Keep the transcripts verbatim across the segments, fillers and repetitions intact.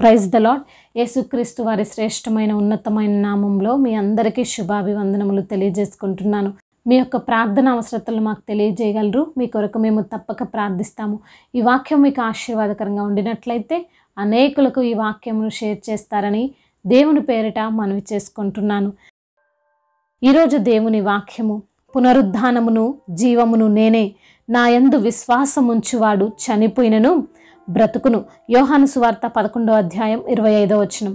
Praise the lord. యేసుక్రీస్తు వారి శ్రేష్టమైన ఉన్నతమైన నామంలో మీ అందరికీ శుభాభివందనములు తెలియజేసుకుంటున్నాను. మీ యొక్క ప్రార్థన అవసరతలు మాకు తెలియజేయగలరు. మీ కొరకు మేము తప్పక ప్రార్థిస్తాము. ఈ వాక్యం మీకు ఆశీర్వాదకరంగా ఉండినట్లయితే అనేకులకు ఈ వాక్యమును షేర్ చేస్తారని దేవుని పేరిట మనవి చేసుకుంటున్నాను. ఈరోజు దేవుని వాక్యము, పునరుద్ధానమును జీవమును నేనే, నా యందు విశ్వాసముంచువాడు చనిపోయినను బ్రతుకును. యోహాను సువార్త పదకొండో అధ్యాయం ఇరవై ఐదో వచనం.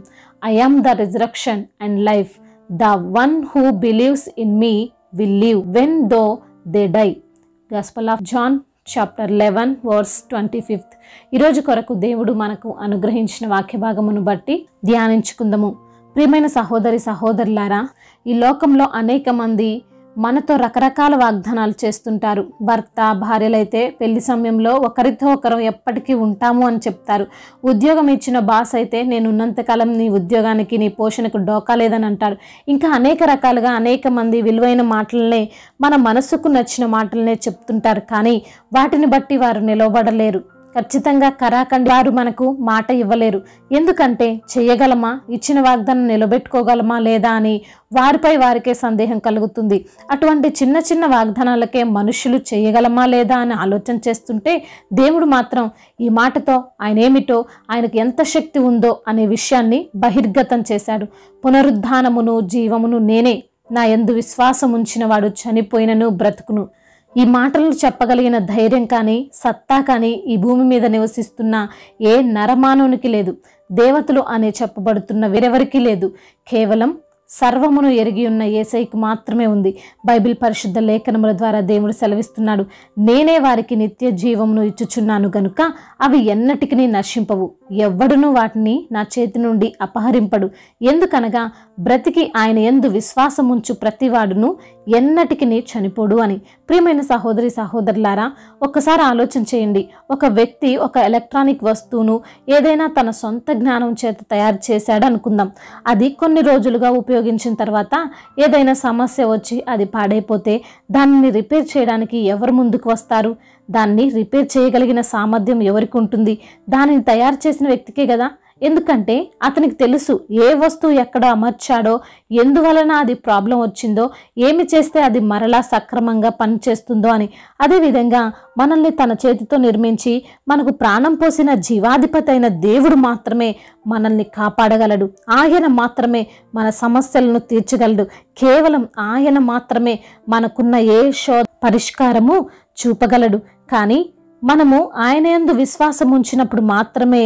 I am the resurrection and life, the one who believes in me will live even though they die. Gospel of John chapter eleven verse twenty fifth. ఈరోజు కొరకు దేవుడు మనకు అనుగ్రహించిన వాక్య భాగమును బట్టి ధ్యానించుకుందాము. ప్రియమైన సహోదరి సహోదరులారా, ఈ లోకంలో అనేక మంది మనతో రకరకాల వాగ్దానాలు చేస్తుంటారు. భర్త భార్యలైతే పెళ్లి సమయంలో ఒకరితో ఒకరు ఎప్పటికీ ఉంటాము అని చెప్తారు. ఉద్యోగం ఇచ్చిన బాస్ అయితే నేను ఉన్నంతకాలం నీ ఉద్యోగానికి నీ పోషణకు డోకా లేదని అంటాడు. ఇంకా అనేక రకాలుగా అనేక మంది విలువైన మాటలనే, మన మనసుకు నచ్చిన మాటలనే చెప్తుంటారు. కానీ వాటిని బట్టి వారు నిలబడలేరు. ఖచ్చితంగా కరాఖండి వారు మనకు మాట ఇవ్వలేరు. ఎందుకంటే చేయగలమా, ఇచ్చిన వాగ్దానం నిలబెట్టుకోగలమా లేదా అని వారిపై వారికే సందేహం కలుగుతుంది. అటువంటి చిన్న చిన్న వాగ్దానాలకే మనుషులు చేయగలమా లేదా అని ఆలోచన చేస్తుంటే, దేవుడు మాత్రం ఈ మాటతో ఆయన ఏమిటో, ఆయనకు ఎంత శక్తి ఉందో అనే విషయాన్ని బహిర్గతం చేశాడు. పునరుద్ధానమును జీవమును నేనే, నా యందు విశ్వాసం ఉంచిన వాడు చనిపోయినను బ్రతుకును. ఈ మాటలను చెప్పగలిగిన ధైర్యం కానీ సత్తా కానీ ఈ భూమి మీద నివసిస్తున్న ఏ నరమానవునికి లేదు. దేవతలు అనే చెప్పబడుతున్న వేరెవరికీ లేదు. కేవలం సర్వమును ఎరిగి ఉన్న యేసయ్యకు మాత్రమే ఉంది. బైబిల్ పరిశుద్ధ లేఖనముల ద్వారా దేవుడు సెలవిస్తున్నాడు, నేనే వారికి నిత్య జీవమును ఇచ్చుచున్నాను గనుక అవి ఎన్నటికీ నశింపవు, ఎవ్వడును వాటిని నా చేతి నుండి అపహరింపడు. ఎందుకనగా బ్రతికి ఆయన యందు విశ్వాసముంచు ప్రతివాడును ఎన్నటికీ చనిపోడు అని. ప్రియమైన సహోదరి సహోదరులారా, ఒక్కసారి ఆలోచన చేయండి. ఒక వ్యక్తి ఒక ఎలక్ట్రానిక్ వస్తువును ఏదైనా తన సొంత జ్ఞానం చేత తయారు చేశాడు అనుకుందాం. అది కొన్ని రోజులుగా ఉపయోగించిన తర్వాత ఏదైనా సమస్య వచ్చి అది పాడైపోతే దానిని రిపేర్ చేయడానికి ఎవరు ముందుకు వస్తారు? దాన్ని రిపేర్ చేయగలిగిన సామర్థ్యం ఎవరికి ఉంటుంది? దానిని తయారు చేసిన వ్యక్తికే కదా. ఎందుకంటే అతనికి తెలుసు ఏ వస్తువు ఎక్కడ అమర్చాడో, ఎందువలన అది ప్రాబ్లం వచ్చిందో, ఏమి చేస్తే అది మరలా సక్రమంగా పనిచేస్తుందో అని. అదేవిధంగా మనల్ని తన చేతితో నిర్మించి మనకు ప్రాణం పోసిన జీవాధిపతి అయిన దేవుడు మాత్రమే మనల్ని కాపాడగలడు. ఆయన మాత్రమే మన సమస్యలను తీర్చగలడు. కేవలం ఆయన మాత్రమే మనకున్న ఏ శో పరిష్కారము చూపగలడు. కానీ మనము ఆయన యందు విశ్వాసం ఉంచినప్పుడు మాత్రమే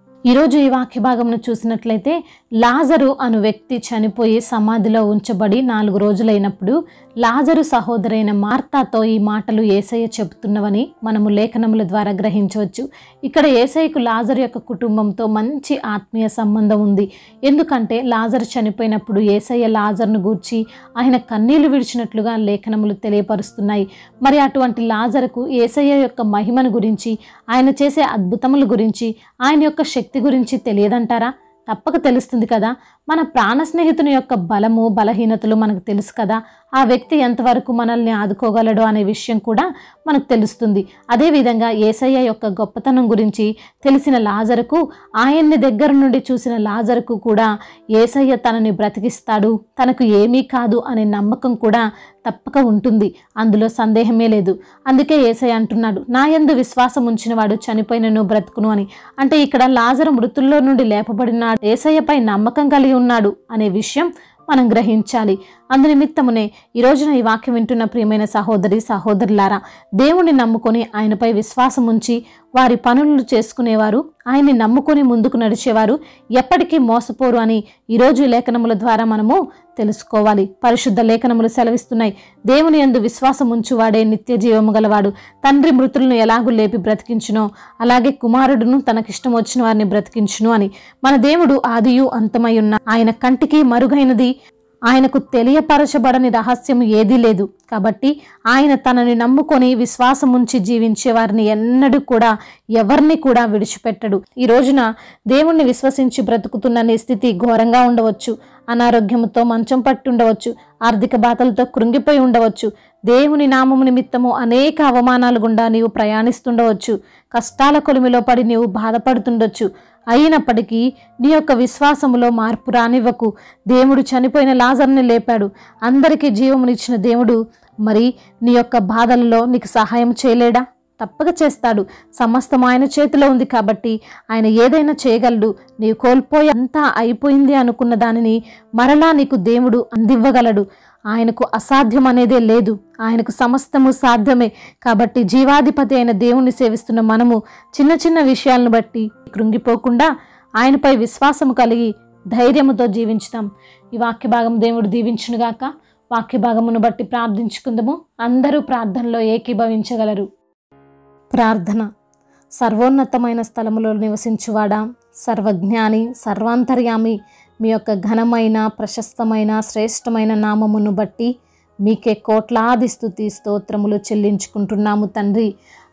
ఈరోజు ఈ వాక్య భాగంను చూసినట్లయితే, లాజరు అను వ్యక్తి చనిపోయి సమాధిలో ఉంచబడి నాలుగు రోజులైనప్పుడు లాజరు సహోదరైన మార్తాతో ఈ మాటలు యేసయ్య చెబుతున్నవని మనము లేఖనముల ద్వారా గ్రహించవచ్చు. ఇక్కడ యేసయ్యకు లాజరు యొక్క కుటుంబంతో మంచి ఆత్మీయ సంబంధం ఉంది. ఎందుకంటే లాజరు చనిపోయినప్పుడు యేసయ్య లాజరును గూర్చి ఆయన కన్నీళ్లు విడిచినట్లుగా లేఖనములు తెలియపరుస్తున్నాయి. మరి అటువంటి లాజరుకు యేసయ్య యొక్క మహిమను గురించి, ఆయన చేసే అద్భుతముల గురించి, ఆయన యొక్క శక్తి గురించి తెలియదంటారా? తప్పక తెలుస్తుంది కదా. మన ప్రాణ స్నేహితుని యొక్క బలము బలహీనతలు మనకు తెలుసు కదా. ఆ వ్యక్తి ఎంతవరకు మనల్ని ఆదుకోగలడో అనే విషయం కూడా మనకు తెలుస్తుంది. అదేవిధంగా యేసయ్య యొక్క గొప్పతనం గురించి తెలిసిన లాజరుకు, ఆయన్ని దగ్గర నుండి చూసిన లాజరుకు కూడా యేసయ్య తనని బ్రతికిస్తాడు, తనకు ఏమీ కాదు అనే నమ్మకం కూడా తప్పక ఉంటుంది. అందులో సందేహమే లేదు. అందుకే యేసయ్య అంటున్నాడు, నా యందు విశ్వాసం ఉంచిన వాడు చనిపోయినను బ్రతుకును అని. అంటే ఇక్కడ లాజరు మృతుల్లో నుండి లేపబడిన యేసయ్యపై నమ్మకం కలిగి ఉన్నాడు అనే విషయం మనం గ్రహించాలి. అందునిమిత్తమునే ఈ రోజున ఈ వాక్యం వింటున్న ప్రియమైన సహోదరి సహోదరులారా, దేవుని నమ్ముకొని ఆయనపై విశ్వాసం ఉంచి వారి పనులను చేసుకునేవారు, ఆయన్ని నమ్ముకొని ముందుకు నడిచేవారు ఎప్పటికీ మోసపోరు అని ఈరోజు లేఖనముల ద్వారా మనము తెలుసుకోవాలి. పరిశుద్ధ లేఖనములు సెలవిస్తున్నాయి, దేవుని యందు విశ్వాసం ఉంచువాడే నిత్య జీవము గలవాడు. తండ్రి మృతులను ఎలాగూ లేపి బ్రతికించునో అలాగే కుమారుడును తనకిష్టం వచ్చిన వారిని బ్రతికించును అని. మన దేవుడు ఆదియు అంతమై ఉన్న ఆయన కంటికి మరుగైనది, ఆయనకు తెలియపరచబడని రహస్యము ఏదీ లేదు. కాబట్టి ఆయన తనని నమ్ముకొని విశ్వాసముంచి జీవించే వారిని ఎన్నడూ కూడా ఎవరిని కూడా విడిచిపెట్టడు. ఈ రోజున దేవుణ్ణి విశ్వసించి బ్రతుకుతున్న నీ స్థితి ఘోరంగా ఉండవచ్చు. అనారోగ్యంతో మంచం పట్టుండవచ్చు. ఆర్థిక బాధలతో కృంగిపోయి ఉండవచ్చు. దేవుని నామము నిమిత్తము అనేక అవమానాలు గుండా నీవు ప్రయాణిస్తుండవచ్చు. కష్టాల కొలిమిలో పడి నీవు బాధపడుతుండొచ్చు. అయినప్పటికీ నీ యొక్క విశ్వాసములో మార్పు రానివ్వకు. దేవుడు చనిపోయిన లాజర్ని లేపాడు. అందరికీ జీవమునిచ్చిన దేవుడు మరి నీ యొక్క బాధలలో నీకు సహాయం చేయలేడా? తప్పక చేస్తాడు. సమస్తం ఆయన చేతిలో ఉంది. కాబట్టి ఆయన ఏదైనా చేయగలడు. నీవు కోల్పోయి అంతా అయిపోయింది అనుకున్న దానిని మరలా నీకు దేవుడు అందివ్వగలడు. ఆయనకు అసాధ్యం అనేదే లేదు. ఆయనకు సమస్తము సాధ్యమే. కాబట్టి జీవాధిపతి అయిన దేవుణ్ణి సేవిస్తున్న మనము చిన్న చిన్న విషయాలను బట్టి కృంగిపోకుండా ఆయనపై విశ్వాసము కలిగి ధైర్యముతో జీవించుతాం. ఈ వాక్య భాగం దేవుడు దీవించునుగాక. వాక్య భాగమును బట్టి ప్రార్థించుకుందాము. అందరూ ప్రార్థనలో ఏకీభవించగలరు. ప్రార్థన. సర్వోన్నతమైన స్థలములో నివసించువాడా, సర్వజ్ఞాని, సర్వాంతర్యామి, మీ యొక్క ఘనమైన, ప్రశస్తమైన, శ్రేష్టమైన నామమును బట్టి మీకే కోట్లాది స్తుతి స్తోత్రములు చెల్లించుకుంటున్నాము తండ్రి.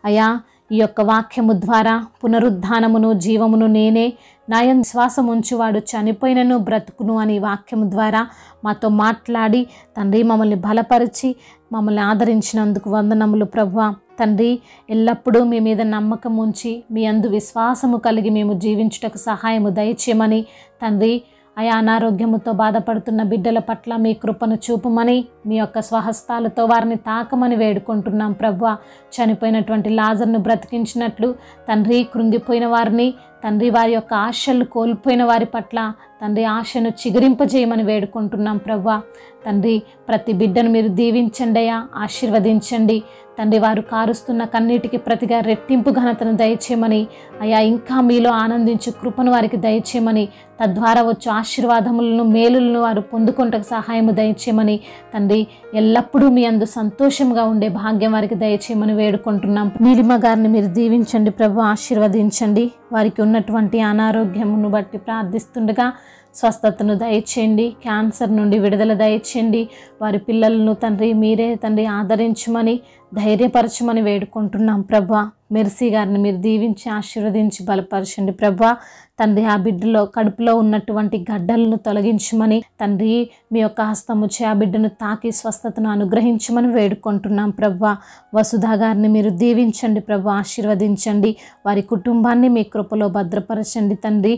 అయా, ఈ యొక్క వాక్యము ద్వారా పునరుద్ధానమును జీవమును నేనే, నాయందు విశ్వాసం ఉంచువాడు చనిపోయినను బ్రతుకును అని వాక్యము ద్వారా మాతో మాట్లాడి తండ్రి మమ్మల్ని బలపరిచి మమ్మల్ని ఆదరించినందుకు వందనములు ప్రభువా. తండ్రి, ఎల్లప్పుడూ మీ మీద నమ్మకం ఉంచి మీ అందు విశ్వాసము కలిగి మేము జీవించుటకు సహాయము దయచేయమని తండ్రి, ఆయా అనారోగ్యముతో బాధపడుతున్న బిడ్డల పట్ల మీ కృపను చూపమని, మీ యొక్క స్వహస్తాలతో వారిని తాకమని వేడుకుంటున్నాం ప్రభువా. చనిపోయినటువంటి లాజర్ను బ్రతికించినట్లు తండ్రి, కృంగిపోయిన వారిని తండ్రి, వారి యొక్క ఆశలు కోల్పోయిన వారి పట్ల తండ్రి ఆశను చిగురింపజేయమని వేడుకుంటున్నాం ప్రభువా. తండ్రి, ప్రతి బిడ్డను మీరు దీవించండి అయ్యా, ఆశీర్వదించండి తండ్రి. వారు కారుస్తున్న కన్నీటికి ప్రతిగా రెట్టింపు ఘనతను దయచేయమని, అయ్యా ఇంకా మీలో ఆనందించు కృపను వారికి దయచేయమని, తద్వారా వచ్చే ఆశీర్వాదములను మేలులను వారు పొందుకొనటకు సహాయము దయచేయమని తండ్రి, ఎల్లప్పుడూ మీ అందు సంతోషంగా ఉండే భాగ్యం వారికి దయచేయమని వేడుకుంటున్నాం. నీలిమ గారిని మీరు దీవించండి ప్రభు, ఆశీర్వదించండి. వారికి ఉన్నటువంటి అనారోగ్యమును బట్టి ప్రార్థిస్తుండగా స్వస్థతను దయచేయండి, క్యాన్సర్ నుండి విడుదల దయచేయండి. వారి పిల్లలను తండ్రి మీరే తండ్రి ఆదరించమని, ధైర్యపరచమని వేడుకుంటున్నాం ప్రభా. మెర్సీ గారిని మీరు దీవించి ఆశీర్వదించి బలపరచండి ప్రభా. తండ్రి, ఆ బిడ్డలో కడుపులో ఉన్నటువంటి గడ్డలను తొలగించమని తండ్రి, మీ యొక్క హస్తముచ్చి ఆ బిడ్డను తాకి స్వస్థతను అనుగ్రహించమని వేడుకుంటున్నాం ప్రభా. వసుధా గారిని మీరు దీవించండి ప్రభా, ఆశీర్వదించండి. వారి కుటుంబాన్ని మీ కృపలో భద్రపరచండి తండ్రి.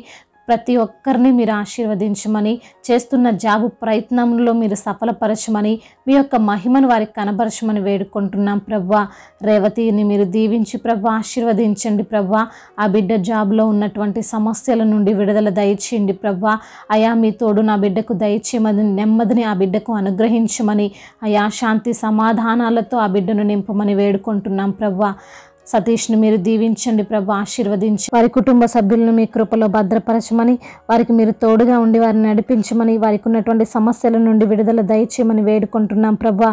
ప్రతి ఒక్కరిని మీరు ఆశీర్వదించమని, చేస్తున్న జాబు ప్రయత్నంలో మీరు సఫలపరచమని, మీ యొక్క మహిమను వారికి కనబరచమని వేడుకుంటున్నాం ప్రభువా. రేవతిని మీరు దీవించి ప్రభువా, ఆశీర్వదించండి ప్రభువా. ఆ బిడ్డ జాబ్లో ఉన్నటువంటి సమస్యల నుండి విడుదల దయచేయండి ప్రభువా. అయా మీ తోడు నా బిడ్డకు దయచేయమని, నెమ్మదిని ఆ బిడ్డకు అనుగ్రహించమని, అయా శాంతి సమాధానాలతో ఆ బిడ్డను నింపమని వేడుకుంటున్నాం ప్రభువా. సతీష్ను మీరు దీవించండి ప్రభు, ఆశీర్వదించి వారి కుటుంబ సభ్యులను మీ కృపలో భద్రపరచమని, వారికి మీరు తోడుగా ఉండి వారిని నడిపించమని, వారికి ఉన్నటువంటి సమస్యల నుండి విడుదల దయచేయమని వేడుకుంటున్నాం ప్రభు.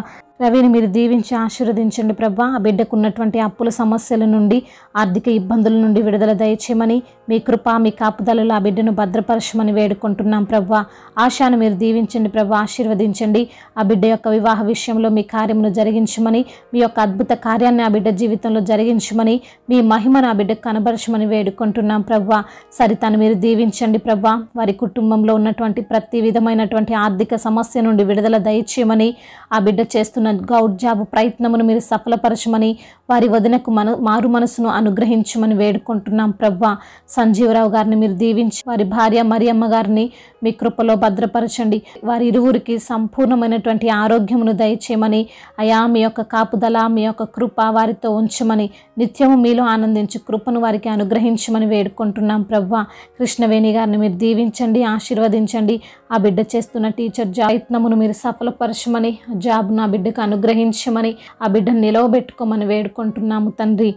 రవిని మీరు దీవించి ఆశీర్వదించండి ప్రభా. ఆ బిడ్డకు ఉన్నటువంటి అప్పుల సమస్యల నుండి, ఆర్థిక ఇబ్బందుల నుండి విడుదల దయచేయమని, మీ కృప మీ కాపుదలలో ఆ బిడ్డను భద్రపరచమని వేడుకుంటున్నాం ప్రభా. ఆశాను మీరు దీవించండి ప్రభా, ఆశీర్వదించండి. ఆ బిడ్డ యొక్క వివాహ విషయంలో మీ కార్యమును జరిగించమని, మీ యొక్క అద్భుత కార్యాన్ని ఆ బిడ్డ జీవితంలో జరిగించమని, మీ మహిమను ఆ బిడ్డకు కనబరచమని వేడుకుంటున్నాం ప్రభా. సరితను మీరు దీవించండి ప్రభా. వారి కుటుంబంలో ఉన్నటువంటి ప్రతి విధమైనటువంటి ఆర్థిక సమస్య నుండి విడుదల దయచేయమని, ఆ బిడ్డ చేస్తున్న గౌడ్ జాబ్ ప్రయత్నమును మీరు సఫలపరచమని, వారి వదినకు మన మారు మనసును అనుగ్రహించమని వేడుకుంటున్నాం ప్రభా. సంజీవరావు గారిని మీరు దీవించి వారి భార్య మరియమ్మ గారిని మీ కృపలో భద్రపరచండి. వారి ఇరువురికి సంపూర్ణమైనటువంటి ఆరోగ్యమును దయచేయమని, అయా మీ యొక్క కాపుదల మీ యొక్క కృప వారితో ఉంచమని, నిత్యము మీలో ఆనందించి కృపను వారికి అనుగ్రహించమని వేడుకుంటున్నాం ప్రభా. కృష్ణవేణి గారిని మీరు దీవించండి, ఆశీర్వదించండి. ఆ బిడ్డ చేస్తున్న టీచర్ ప్రయత్నమును మీరు సఫలపరచమని, జాబ్ నా బిడ్డకు అనుగ్రహించమని, ఆ బిడ్డను నిలవబెట్టుకోమని వేడుకుంటున్నాము తండ్రి.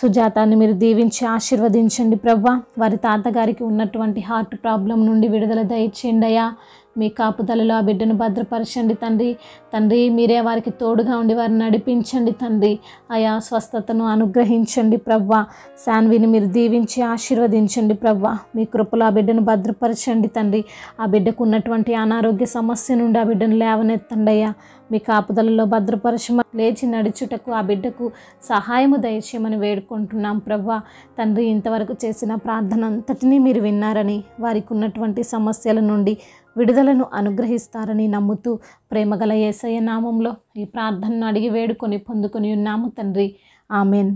సుజాతాన్ని మీరు దీవించి ఆశీర్వదించండి ప్రభా. వారి తాతగారికి ఉన్నటువంటి హార్ట్ ప్రాబ్లం నుండి విడుదల దయచేయండి అయ్యా మీ కాపుదలలో ఆ బిడ్డను భద్రపరచండి తండ్రి. తండ్రి మీరే వారికి తోడుగా ఉండి వారిని నడిపించండి తండ్రి. ఆయా స్వస్థతను అనుగ్రహించండి ప్రవ్వా. శాన్విని మీరు దీవించి ఆశీర్వదించండి ప్రవ్వా. మీ కృపలో ఆ బిడ్డను భద్రపరచండి తండ్రి. ఆ బిడ్డకు ఉన్నటువంటి అనారోగ్య సమస్య నుండి ఆ బిడ్డను లేవనెత్తండి అయ్యా. మీ కాపుదలలో భద్రపరచమ, లేచి నడుచుటకు ఆ బిడ్డకు సహాయము దయచేయమని వేడుకుంటున్నాం ప్రవ్వా. తండ్రి ఇంతవరకు చేసిన ప్రార్థన అంతటినీ మీరు విన్నారని, వారికి ఉన్నటువంటి సమస్యల నుండి విడుదలను అనుగ్రహిస్తారని నమ్ముతూ ప్రేమగల యేసయ్య నామంలో ఈ ప్రార్థనను అడిగి వేడుకొని పొందుకొని ఉన్నాము తండ్రి. ఆమెన్.